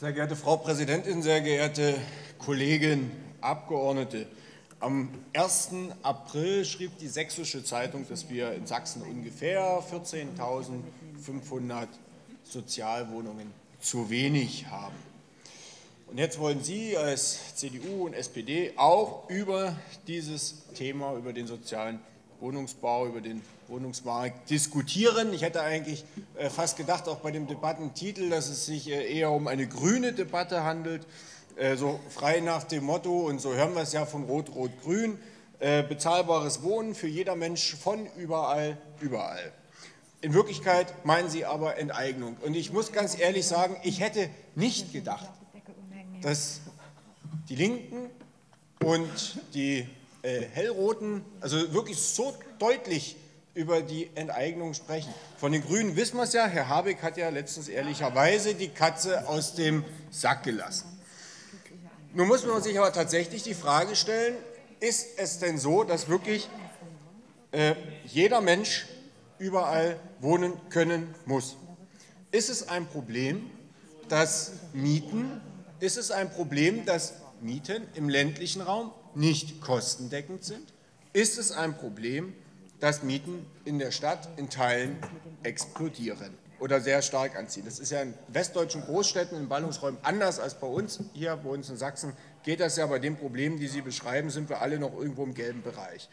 Sehr geehrte Frau Präsidentin, sehr geehrte Kolleginnen, Abgeordnete! Am 1. April schrieb die Sächsische Zeitung, dass wir in Sachsen ungefähr 14.500 Sozialwohnungen zu wenig haben. Und jetzt wollen Sie als CDU und SPD auch über dieses Thema, über den sozialen Wohnungsbau, über den Wohnungsmarkt diskutieren. Ich hätte eigentlich fast gedacht, auch bei dem Debattentitel, dass es sich eher um eine grüne Debatte handelt. So frei nach dem Motto, und so hören wir es ja von Rot-Rot-Grün, bezahlbares Wohnen für jeder Mensch von überall, überall. In Wirklichkeit meinen Sie aber Enteignung. Und ich muss ganz ehrlich sagen, ich hätte nicht gedacht, dass die Linken und die Hellroten also wirklich so deutlich über die Enteignung sprechen. Von den Grünen wissen wir es ja, Herr Habeck hat ja letztens ehrlicherweise die Katze aus dem Sack gelassen. Nun muss man sich aber tatsächlich die Frage stellen, ist es denn so, dass wirklich jeder Mensch überall wohnen können muss? Ist es ein Problem, dass Mieten im ländlichen Raum nicht kostendeckend sind? Ist es ein Problem, dass Mieten in der Stadt in Teilen explodieren oder sehr stark anziehen? Das ist ja in westdeutschen Großstädten, in Ballungsräumen anders als bei uns. Hier bei uns in Sachsen geht das ja. Bei den Problemen, die Sie beschreiben, sind wir alle noch irgendwo im gelben Bereich.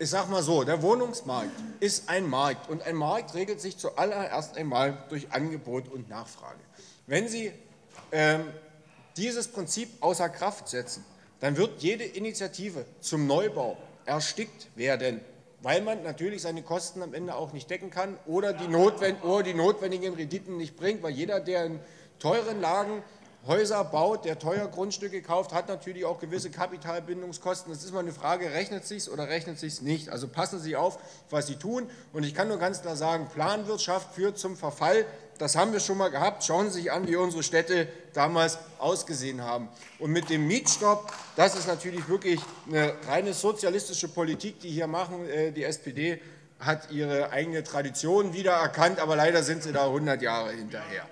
Ich sage mal so, der Wohnungsmarkt ist ein Markt, und ein Markt regelt sich zuallererst einmal durch Angebot und Nachfrage. Wenn Sie dieses Prinzip außer Kraft setzen, dann wird jede Initiative zum Neubau erstickt werden, weil man natürlich seine Kosten am Ende auch nicht decken kann oder die notwendigen Renditen nicht bringt, weil jeder, der in teuren Lagen Häuser baut, der teuer Grundstücke kauft, hat natürlich auch gewisse Kapitalbindungskosten. Das ist mal eine Frage, rechnet es sich oder rechnet es sich nicht? Also passen Sie auf, was Sie tun. Und ich kann nur ganz klar sagen, Planwirtschaft führt zum Verfall. Das haben wir schon mal gehabt. Schauen Sie sich an, wie unsere Städte damals ausgesehen haben. Und mit dem Mietstopp, das ist natürlich wirklich eine reine sozialistische Politik, die hier machen. Die SPD hat ihre eigene Tradition wiedererkannt, aber leider sind sie da 100 Jahre hinterher.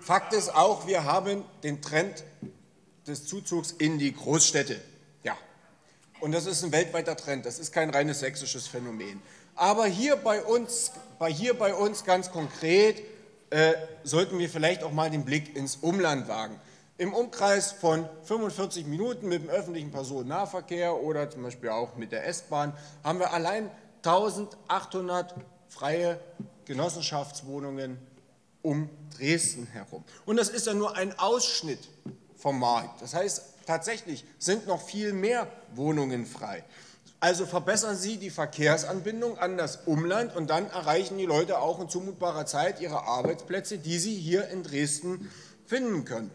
Fakt ist auch, wir haben den Trend des Zuzugs in die Großstädte. Ja. Und das ist ein weltweiter Trend, das ist kein reines sächsisches Phänomen. Aber hier bei uns ganz konkret sollten wir vielleicht auch mal den Blick ins Umland wagen. Im Umkreis von 45 Minuten mit dem öffentlichen Personennahverkehr oder zum Beispiel auch mit der S-Bahn haben wir allein 1800 freie Genossenschaftswohnungen um Dresden herum. Und das ist ja nur ein Ausschnitt vom Markt. Das heißt, tatsächlich sind noch viel mehr Wohnungen frei. Also verbessern Sie die Verkehrsanbindung an das Umland, und dann erreichen die Leute auch in zumutbarer Zeit ihre Arbeitsplätze, die sie hier in Dresden finden können.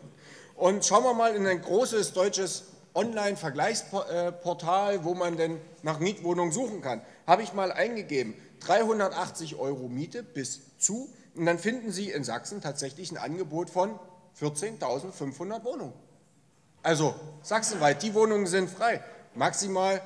Und schauen wir mal in ein großes deutsches Online-Vergleichsportal, wo man denn nach Mietwohnungen suchen kann. Habe ich mal eingegeben, 380 € Miete bis zu. Und dann finden Sie in Sachsen tatsächlich ein Angebot von 14.500 Wohnungen. Also sachsenweit, die Wohnungen sind frei. Maximal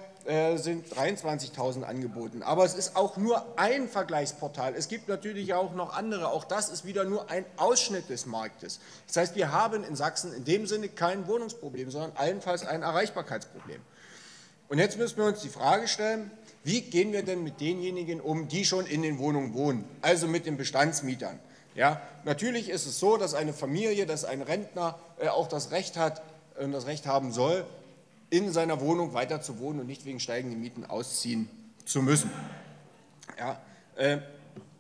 sind 23.000 angeboten. Aber es ist auch nur ein Vergleichsportal. Es gibt natürlich auch noch andere. Auch das ist wieder nur ein Ausschnitt des Marktes. Das heißt, wir haben in Sachsen in dem Sinne kein Wohnungsproblem, sondern allenfalls ein Erreichbarkeitsproblem. Und jetzt müssen wir uns die Frage stellen, wie gehen wir denn mit denjenigen um, die schon in den Wohnungen wohnen, also mit den Bestandsmietern? Ja, natürlich ist es so, dass eine Familie, dass ein Rentner auch das Recht hat und das Recht haben soll, in seiner Wohnung weiter zu wohnen und nicht wegen steigenden Mieten ausziehen zu müssen. Ja,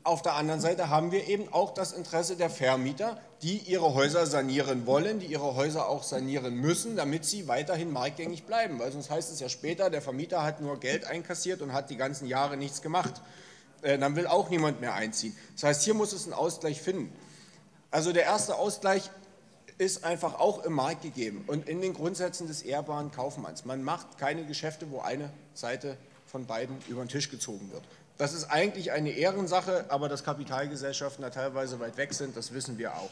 auf der anderen Seite haben wir eben auch das Interesse der Vermieter, die ihre Häuser sanieren wollen, die ihre Häuser auch sanieren müssen, damit sie weiterhin marktgängig bleiben. Weil sonst heißt es ja später, der Vermieter hat nur Geld einkassiert und hat die ganzen Jahre nichts gemacht. Dann will auch niemand mehr einziehen. Das heißt, hier muss es einen Ausgleich finden. Also der erste Ausgleich ist einfach auch im Markt gegeben und in den Grundsätzen des ehrbaren Kaufmanns. Man macht keine Geschäfte, wo eine Seite von beiden über den Tisch gezogen wird. Das ist eigentlich eine Ehrensache, aber dass Kapitalgesellschaften da teilweise weit weg sind, das wissen wir auch.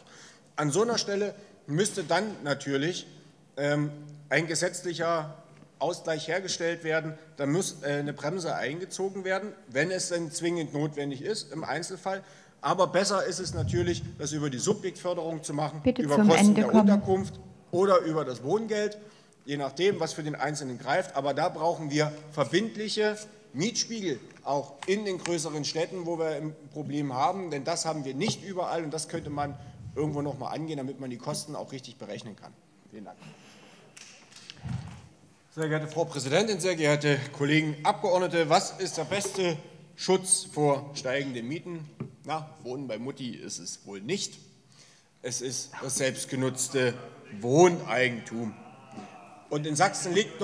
An so einer Stelle müsste dann natürlich ein gesetzlicher Ausgleich hergestellt werden. Da muss eine Bremse eingezogen werden, wenn es denn zwingend notwendig ist im Einzelfall. Aber besser ist es natürlich, das über die Subjektförderung zu machen, bitte über Kosten der Unterkunft oder über das Wohngeld, je nachdem, was für den Einzelnen greift. Aber da brauchen wir verbindliche Mietspiegel, auch in den größeren Städten, wo wir ein Problem haben. Denn das haben wir nicht überall, und das könnte man irgendwo noch mal angehen, damit man die Kosten auch richtig berechnen kann. Vielen Dank. Sehr geehrte Frau Präsidentin, sehr geehrte Kollegen Abgeordnete, was ist der beste Schutz vor steigenden Mieten? Na, Wohnen bei Mutti ist es wohl nicht. Es ist das selbstgenutzte Wohneigentum. Und in Sachsen liegt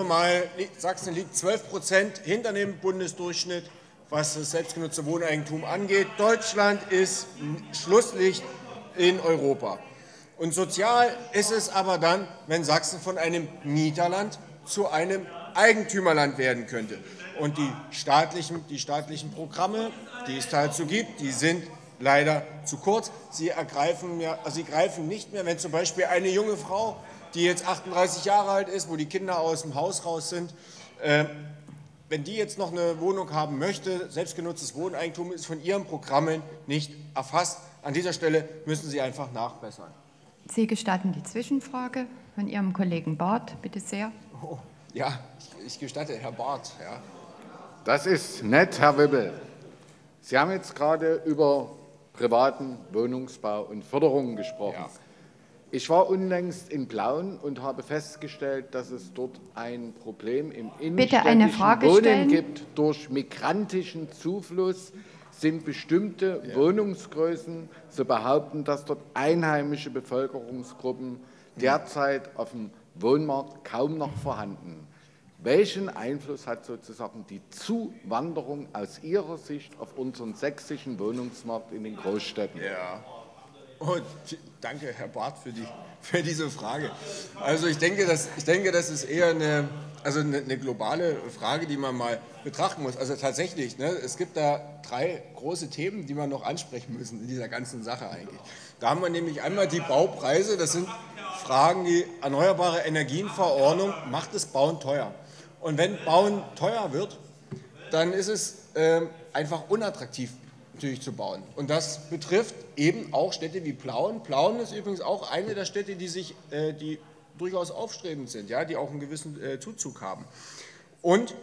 Sachsen liegt 12% hinter dem Bundesdurchschnitt, was das selbstgenutzte Wohneigentum angeht. Deutschland ist Schlusslicht in Europa. Und sozial ist es aber dann, wenn Sachsen von einem Mieterland zu einem Eigentümerland werden könnte. Und die staatlichen Programme, die es dazu gibt, die sind leider zu kurz. Sie greifen nicht mehr, wenn zum Beispiel eine junge Frau, die jetzt 38 Jahre alt ist, wo die Kinder aus dem Haus raus sind, wenn die jetzt noch eine Wohnung haben möchte, selbstgenutztes Wohneigentum ist von ihren Programmen nicht erfasst. An dieser Stelle müssen Sie einfach nachbessern. Sie gestatten die Zwischenfrage von Ihrem Kollegen Barth, bitte sehr. Oh, ja, ich gestatte, Herr Barth. Ja. Das ist nett, Herr Wippel. Sie haben jetzt gerade über privaten Wohnungsbau und Förderungen gesprochen. Ja. Ich war unlängst in Plauen und habe festgestellt, dass es dort ein Problem im innenstädtischen Wohnen gibt. Durch migrantischen Zufluss sind bestimmte Wohnungsgrößen, so behaupten, dass dort einheimische Bevölkerungsgruppen derzeit auf dem Wohnmarkt kaum noch vorhanden. Welchen Einfluss hat sozusagen die Zuwanderung aus Ihrer Sicht auf unseren sächsischen Wohnungsmarkt in den Großstädten? Ja. Und danke, Herr Barth, für diese Frage. Also ich denke, das ist eher eine globale Frage, die man mal betrachten muss. Also tatsächlich, ne, es gibt da drei große Themen, die man noch ansprechen müssen in dieser ganzen Sache eigentlich. Da haben wir nämlich einmal die Baupreise. Das sind Fragen, die Erneuerbare Energienverordnung macht das Bauen teuer. Und wenn Bauen teuer wird, dann ist es einfach unattraktiv, natürlich zu bauen. Und das betrifft eben auch Städte wie Plauen. Plauen ist übrigens auch eine der Städte, die durchaus aufstrebend sind, ja, die auch einen gewissen Zuzug haben. Und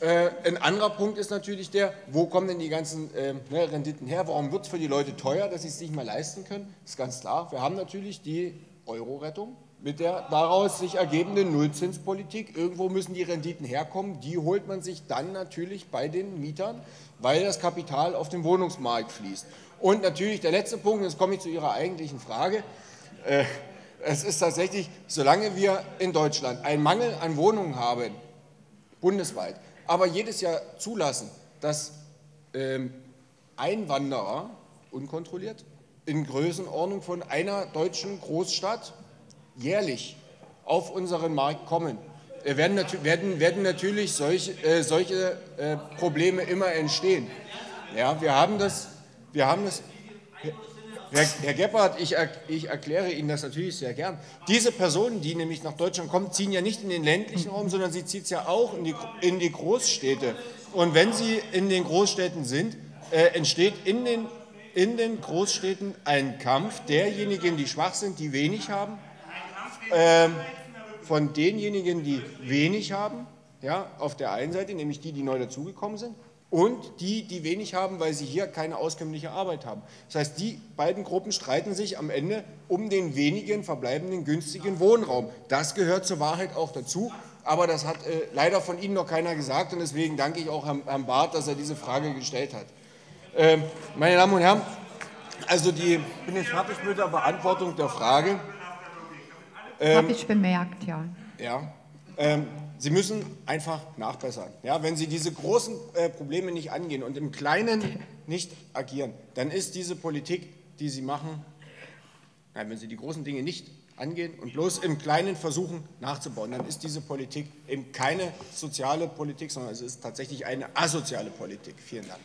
ein anderer Punkt ist natürlich der, wo kommen denn die ganzen Renditen her? Warum wird es für die Leute teuer, dass sie es nicht mehr leisten können? Das ist ganz klar. Wir haben natürlich die Euro-Rettung mit der daraus sich ergebenden Nullzinspolitik. Irgendwo müssen die Renditen herkommen. Die holt man sich dann natürlich bei den Mietern, weil das Kapital auf den Wohnungsmarkt fließt. Und natürlich der letzte Punkt, jetzt komme ich zu Ihrer eigentlichen Frage. Es ist tatsächlich, solange wir in Deutschland einen Mangel an Wohnungen haben, bundesweit, aber jedes Jahr zulassen, dass Einwanderer unkontrolliert in Größenordnung von einer deutschen Großstadt jährlich auf unseren Markt kommen, werden natürlich solche Probleme immer entstehen. Ja, wir haben das Herr Gebhardt, ich erkläre Ihnen das natürlich sehr gern. Diese Personen, die nämlich nach Deutschland kommen, ziehen ja nicht in den ländlichen Raum, sondern sie ziehen ja auch in die Großstädte. Und wenn sie in den Großstädten sind, entsteht in den Großstädten ein Kampf derjenigen, die schwach sind, die wenig haben, von denjenigen, die wenig haben, ja, auf der einen Seite, nämlich die neu dazugekommen sind, und die wenig haben, weil sie hier keine auskömmliche Arbeit haben. Das heißt, die beiden Gruppen streiten sich am Ende um den wenigen verbleibenden günstigen Wohnraum. Das gehört zur Wahrheit auch dazu, aber das hat leider von Ihnen noch keiner gesagt, und deswegen danke ich auch Herrn Barth, dass er diese Frage gestellt hat. Meine Damen und Herren, also ich bin jetzt fertig mit der Beantwortung der Frage. Habe ich bemerkt, ja. Ja. Sie müssen einfach nachbessern. Ja, wenn Sie diese großen Probleme nicht angehen und im Kleinen nicht agieren, dann ist diese Politik, die Sie machen, nein, wenn Sie die großen Dinge nicht angehen und bloß im Kleinen versuchen nachzubauen, dann ist diese Politik eben keine soziale Politik, sondern es ist tatsächlich eine asoziale Politik. Vielen Dank.